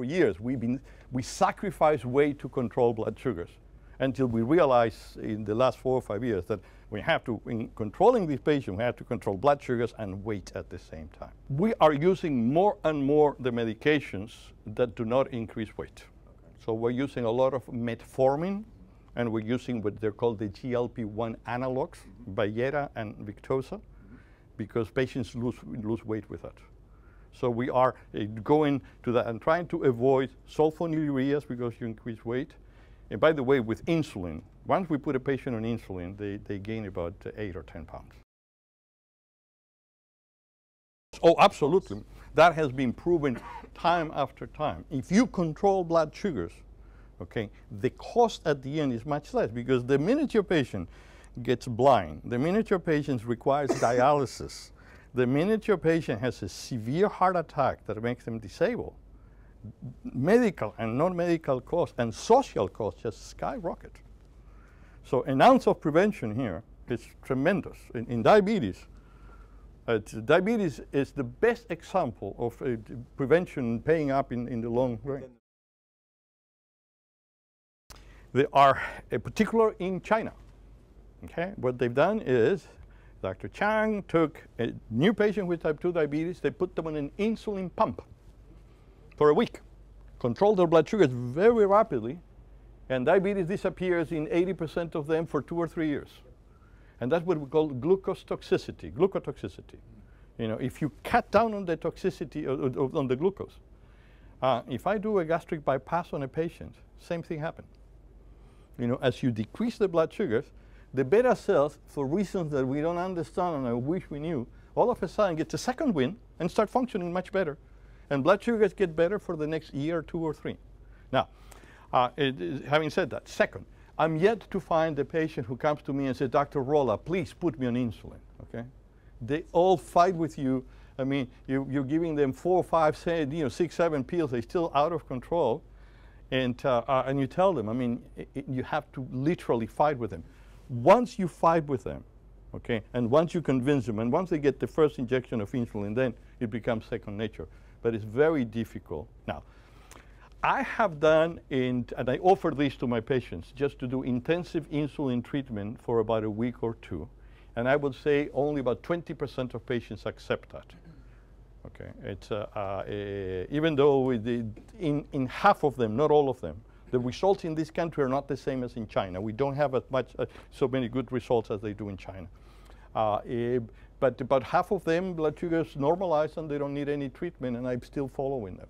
for years. We sacrifice weight to control blood sugars until we realize in the last 4 or 5 years that we have to, in controlling these patients, we have to control blood sugars and weight at the same time. We are using more and more the medications that do not increase weight. Okay. So we're using a lot of metformin, and we're using what they're called the GLP-1 analogs, Bayera and victosa, because patients lose weight with that. So we are going to that and trying to avoid sulfonylureas because you increase weight. And by the way, with insulin, once we put a patient on insulin, they gain about 8 or 10 pounds. Oh, absolutely. That has been proven time after time. If you control blood sugars, okay, the cost at the end is much less, because the minute your patient gets blind, the minute your patient requires dialysis, the minute your patient has a severe heart attack that makes them disabled, medical and non-medical costs and social costs just skyrocket. So an ounce of prevention here is tremendous. In diabetes, diabetes is the best example of prevention paying up in the long run. They are particular in China. Okay, what they've done is Dr. Chang took a new patient with type 2 diabetes, they put them on an insulin pump for a week, controlled their blood sugars very rapidly, and diabetes disappears in 80% of them for 2 or 3 years. And that's what we call glucotoxicity. Glucotoxicity. You know, if you cut down on the toxicity, on the glucose. If I do a gastric bypass on a patient, same thing happened. You know, as you decrease the blood sugars, the beta cells, for reasons that we don't understand and I wish we knew, all of a sudden get a second wind and start functioning much better. And blood sugars get better for the next year, 2 or 3. Now, having said that, second, I'm yet to find the patient who comes to me and says, Dr. Rolla, please put me on insulin, okay? They all fight with you. I mean, you're giving them 4, 5, 6, 7 pills. They're still out of control. And you tell them, I mean, you have to literally fight with them. Once you fight with them, okay, and once you convince them, and once they get the first injection of insulin, then it becomes second nature. But it's very difficult. Now, I have done, and I offer this to my patients, just to do intensive insulin treatment for about a week or two. And I would say only about 20% of patients accept that. Okay, it's, even though in half of them, not all of them, the results in this country are not the same as in China. We don't have as much, so many good results as they do in China. But about half of them, blood sugars normalize and they don't need any treatment, and I'm still following them.